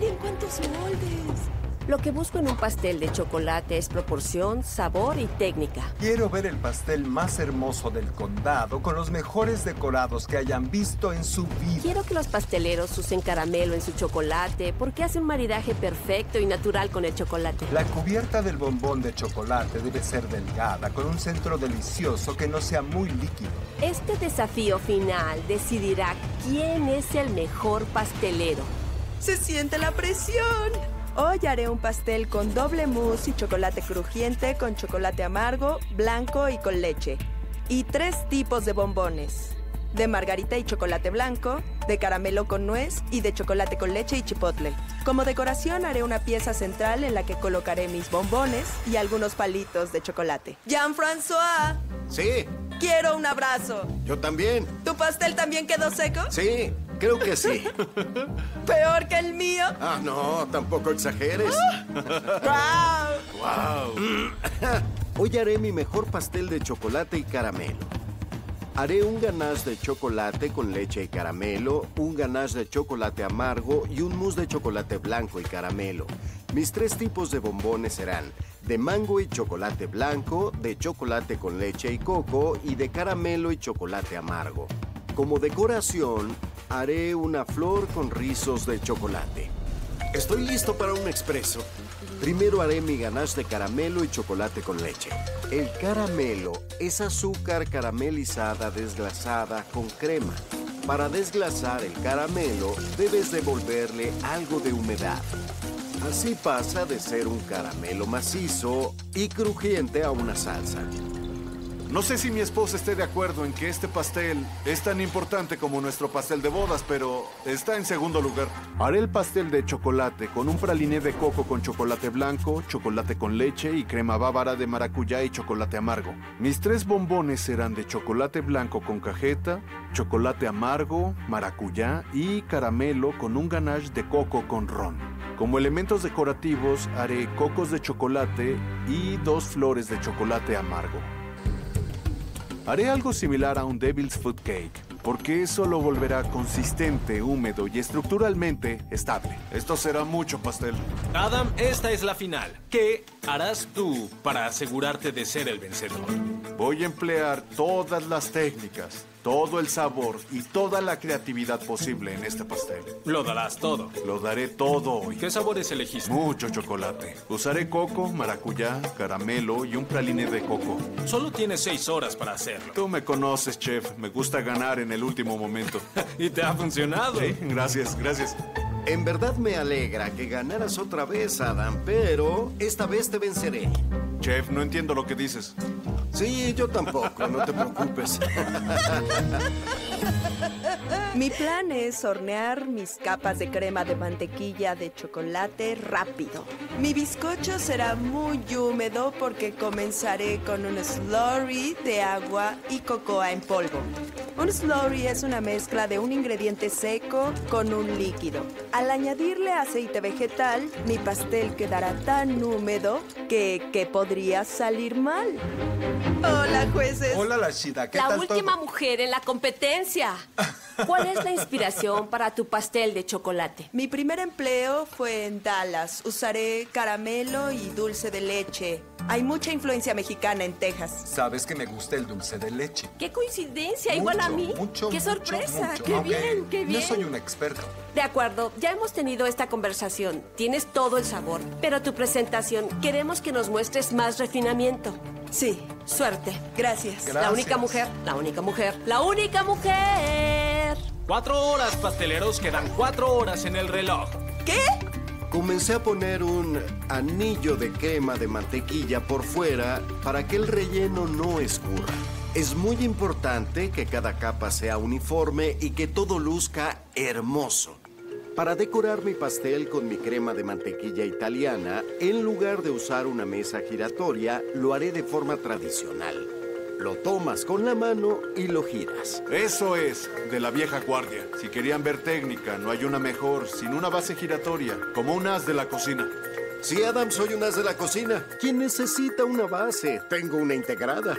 ¡Miren cuántos moldes! Lo que busco en un pastel de chocolate es proporción, sabor y técnica. Quiero ver el pastel más hermoso del condado con los mejores decorados que hayan visto en su vida. Quiero que los pasteleros usen caramelo en su chocolate porque hace un maridaje perfecto y natural con el chocolate. La cubierta del bombón de chocolate debe ser delgada, con un centro delicioso que no sea muy líquido. Este desafío final decidirá quién es el mejor pastelero. ¡Se siente la presión! Hoy haré un pastel con doble mousse y chocolate crujiente, con chocolate amargo, blanco y con leche. Y 3 tipos de bombones. De margarita y chocolate blanco, de caramelo con nuez y de chocolate con leche y chipotle. Como decoración haré una pieza central en la que colocaré mis bombones y algunos palitos de chocolate. ¡Jean-François! Sí. Quiero un abrazo. Yo también. ¿Tu pastel también quedó seco? Sí. Creo que sí. ¿Peor que el mío? Ah, no, tampoco exageres. ¡Guau! ¡Wow! Hoy haré mi mejor pastel de chocolate y caramelo. Haré un ganache de chocolate con leche y caramelo, un ganache de chocolate amargo y un mousse de chocolate blanco y caramelo. Mis 3 tipos de bombones serán de mango y chocolate blanco, de chocolate con leche y coco y de caramelo y chocolate amargo. Como decoración, haré una flor con rizos de chocolate. Estoy listo para un expreso. Primero haré mi ganache de caramelo y chocolate con leche. El caramelo es azúcar caramelizada desglasada con crema. Para desglasar el caramelo, debes devolverle algo de humedad. Así pasa de ser un caramelo macizo y crujiente a una salsa. No sé si mi esposa esté de acuerdo en que este pastel es tan importante como nuestro pastel de bodas, pero está en segundo lugar. Haré el pastel de chocolate con un praliné de coco con chocolate blanco, chocolate con leche y crema bávara de maracuyá y chocolate amargo. Mis 3 bombones serán de chocolate blanco con cajeta, chocolate amargo, maracuyá y caramelo con un ganache de coco con ron. Como elementos decorativos haré cocos de chocolate y 2 flores de chocolate amargo. Haré algo similar a un Devil's Food Cake, porque eso lo volverá consistente, húmedo y estructuralmente estable. Esto será mucho pastel. Adam, esta es la final. ¿Qué harás tú para asegurarte de ser el vencedor? Voy a emplear todas las técnicas, todo el sabor y toda la creatividad posible en este pastel. ¿Lo darás todo? Lo daré todo hoy. ¿Qué sabores elegiste? Mucho chocolate. Usaré coco, maracuyá, caramelo y un praliné de coco. Solo tienes 6 horas para hacerlo. Tú me conoces, chef. Me gusta ganar en el último momento. Y te ha funcionado. Sí, gracias. En verdad me alegra que ganaras otra vez, Adam, pero esta vez te venceré. Chef, no entiendo lo que dices. Sí, yo tampoco, no te preocupes. Mi plan es hornear mis capas de crema de mantequilla de chocolate rápido. Mi bizcocho será muy húmedo porque comenzaré con un slurry de agua y cocoa en polvo. Un slurry es una mezcla de un ingrediente seco con un líquido. Al añadirle aceite vegetal, mi pastel quedará tan húmedo que podría salir mal. Hola, jueces. Hola, Lashida. ¿Qué tal? La última mujer en la competencia. ¿Cuál es la inspiración para tu pastel de chocolate? Mi primer empleo fue en Dallas. Usaré caramelo y dulce de leche. Hay mucha influencia mexicana en Texas. Sabes que me gusta el dulce de leche. ¡Qué coincidencia! Mucho, igual a mí. ¡Qué sorpresa! Mucho. ¡Qué bien! No soy un experto. De acuerdo, ya hemos tenido esta conversación. Tienes todo el sabor, pero tu presentación queremos que nos muestres más refinamiento. Sí. Suerte. Gracias. La única mujer. 4 horas, pasteleros. Quedan 4 horas en el reloj. ¿Qué? Comencé a poner un anillo de crema de mantequilla por fuera para que el relleno no escurra. Es muy importante que cada capa sea uniforme y que todo luzca hermoso. Para decorar mi pastel con mi crema de mantequilla italiana, en lugar de usar una mesa giratoria, lo haré de forma tradicional. Lo tomas con la mano y lo giras. Eso es, de la vieja guardia. Si querían ver técnica, no hay una mejor, sin una base giratoria, como un as de la cocina. Sí, Adam, soy un as de la cocina. ¿Quién necesita una base? Tengo una integrada.